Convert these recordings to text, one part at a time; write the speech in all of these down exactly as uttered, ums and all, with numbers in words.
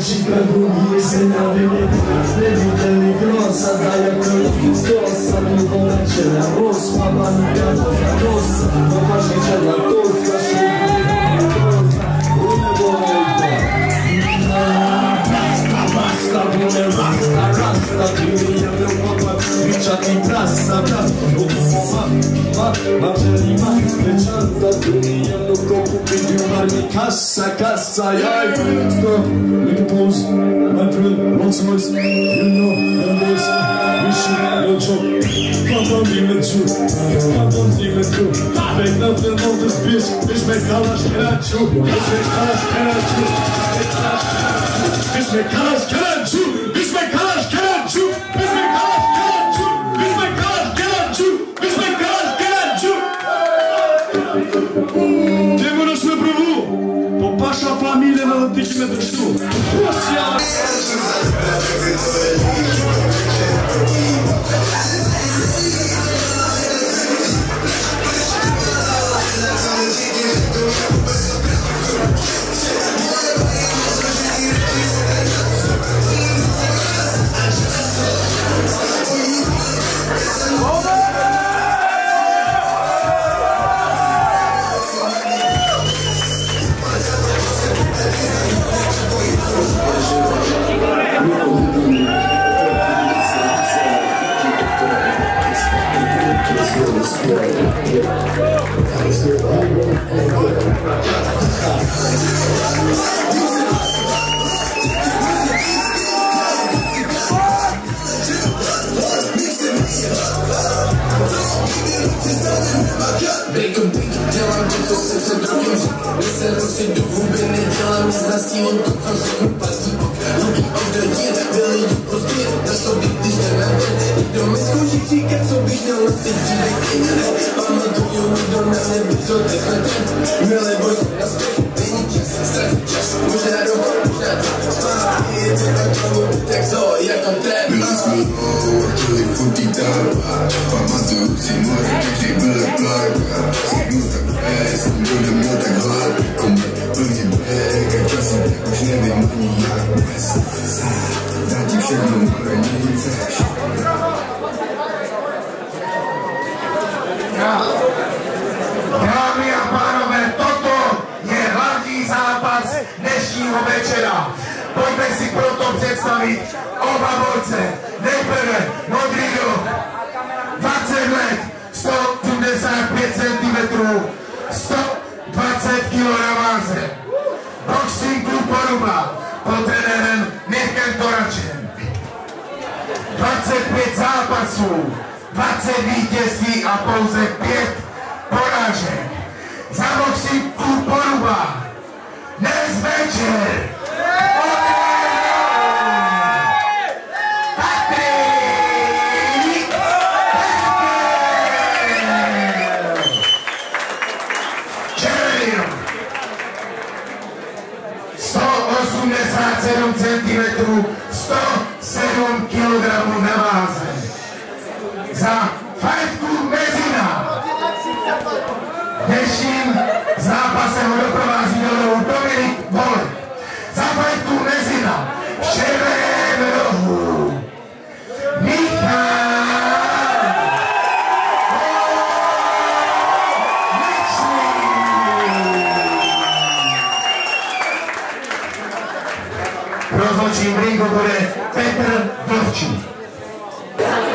Przeciwka długi se na wybieg. Wyrzucony gros, a da jak krótki stos. A tu wolecie na głos, łamany gardło na głos. Poważnie czerna kurska, szybko kurska. Rasta, rasta, rasta, gdyby ja był podład, wyczak i prasa, brat. Umowa, mat, marzeli mat, wyczarta, gdyby ja był kopuły, wymarnie kasa, kasa, jaj. Stop, little pose, my friend, what's worse, you know, I'm worse, we should have no joke. Come on, even true, come on, even true. Make nothing of this bitch, bitch, make dollars, get at you, bitch, make dollars, get at you, make dollars, get at you. Biz me kalash gelen çu, biz me kalash gelen çu, biz me kalash gelen çu, biz me kalash gelen çu, biz me kalash gelen çu. Demonos na pravu, popaša familija na latične dušu. Posija. Pojďme si proto představit oba borce. Nejprve Modrigo, dvacet let, sto sedmdesát pět centimetrů, sto dvacet kilogramů na váze. Boxing klub Poruba pod trenérem Michalem Konečným. dvacet pět zápasů, dvacet vítězství a pouze pět porážek. Za boxing klub Poruba dnes večer sto osmdesát sedm centimetrů, sto sedm kilogramů na váze. Za Fightclub Mezina. Dnešním zápasem ho doprovází dolů Dominik Bol. Za Fightclub Mezina v šedém rohu Michal Konečný. V ringu bude Petr Dovčík. Yeah!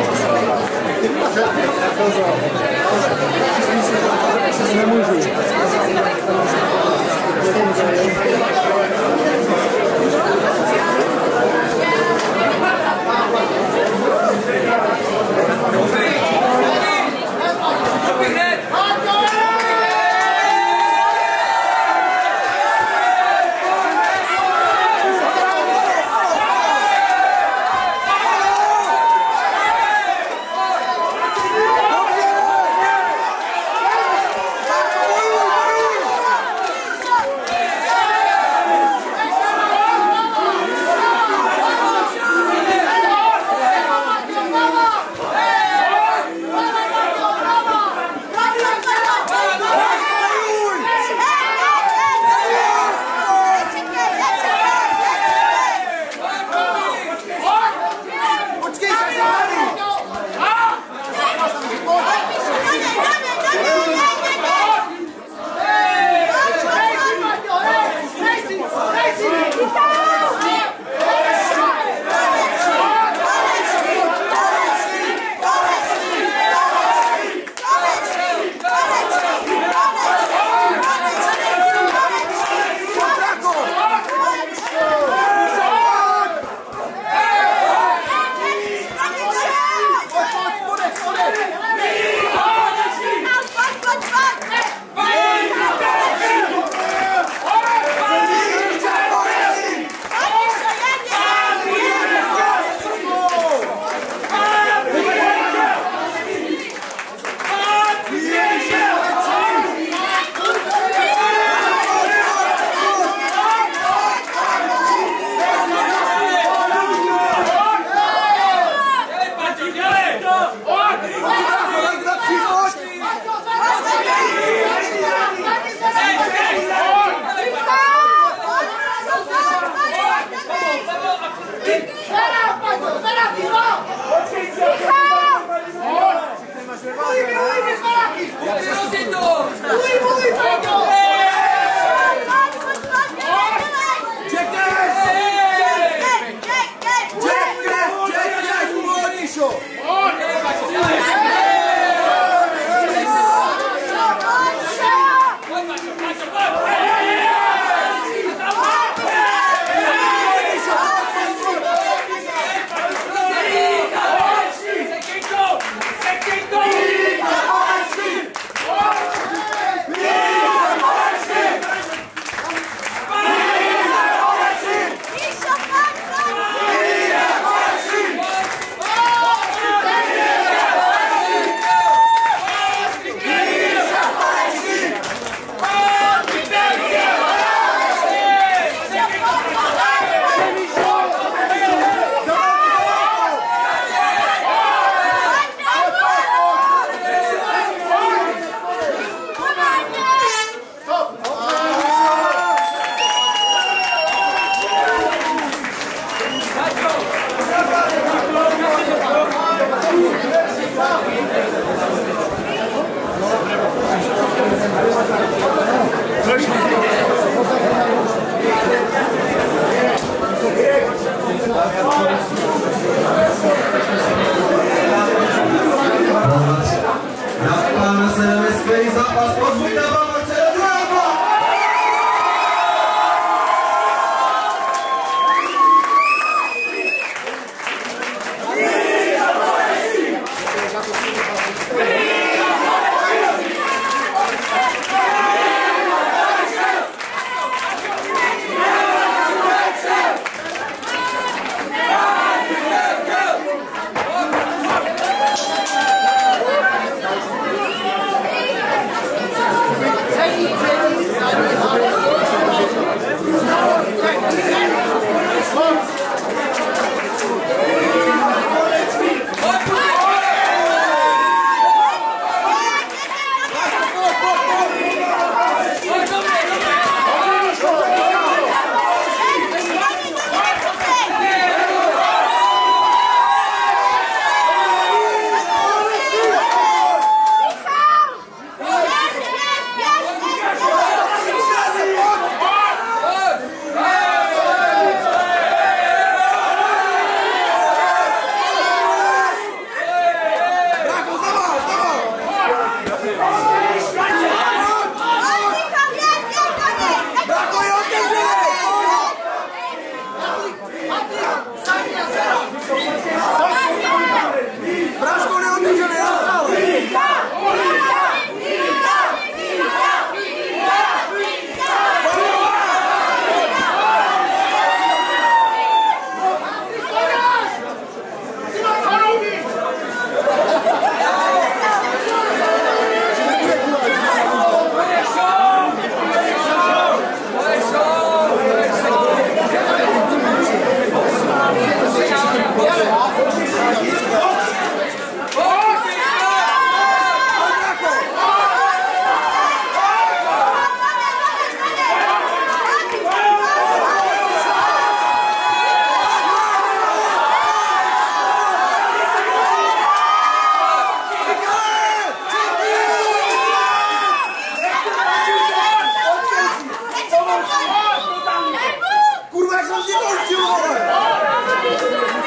jsem si doštil, vole! Michal!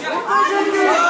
Michal! Michal!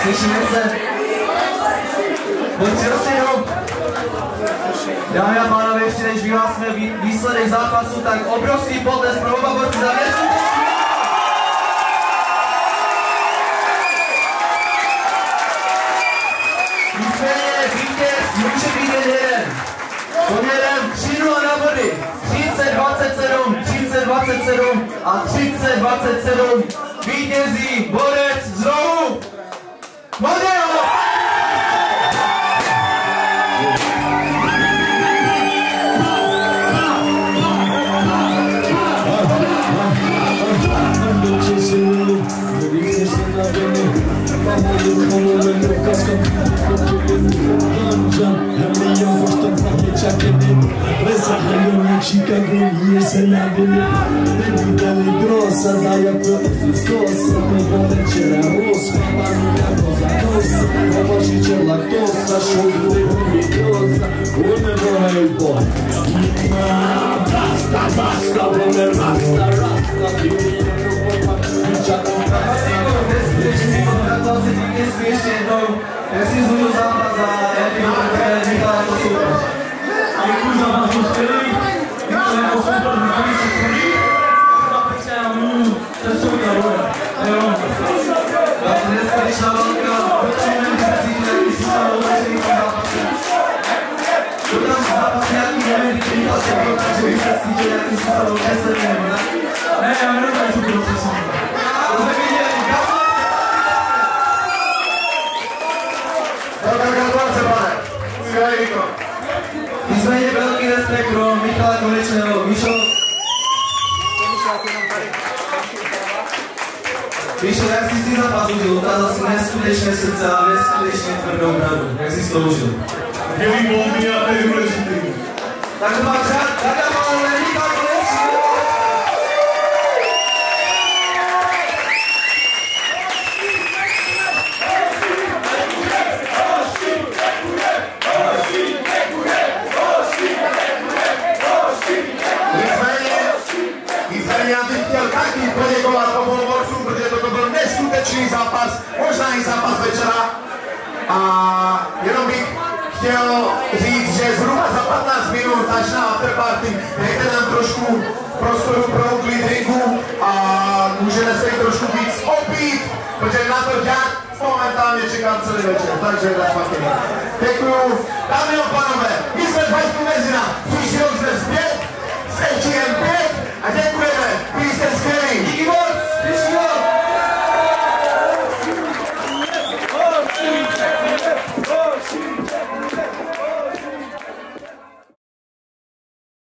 Slyšíme se. Pojďte si jenom. Dámy a pánové, ještě než vyhlásíme výsledek zápasu, tak obrovský potlesk pro oba borce za Mezinu. Nicméně vítěz může být jen jeden. Poměrem tři nula na body. třicet dvacet sedm, třicet dvacet sedm a třicet dvacet sedm vítězí borec z Rohu. Modrigo! Rasta, rasta, woman, rasta, rasta, beauty, já si zůdu zápas za F jedna, které Michala Konečného. A děkuji za vás úspělí, které poslouchali v konečných chodí. A pak se nám můžu přesunout na voda. A jo. A dneska, když na válka, počínám se cítit, když jsem na odložených zápasů. Kdo tam zápas nějaký nevědí, když Michal se protážu, když se cítit, jaký jsem na odložených zápasů. Ne, já mi dokážu budu přesunout. To jsme viděli, kámo! Nicméně velký respekt pro Michala Konečného. Míšo, Míšo, jak jsi si zápas užil? Ukázal jsi neskutečné srdce a neskutečně tvrdou bradu. Jak jsi sloužil? Dělý bombě a tady důležitý. Tak to máš rád, tak a pánové, Michal Konečný! Zápas, možná i zápas večera, a jenom bych chtěl říct, že zhruba za patnáct minut začíná afterparty, dejte nám trošku prostoru pro uklidinku a můžeme se trošku víc opít, protože na to dělat momentálně čekám celý večer, takže je to špatně. Děkuju, dámy a pánové, my jsme Fightclub Mezina, příští rok jsme zpět,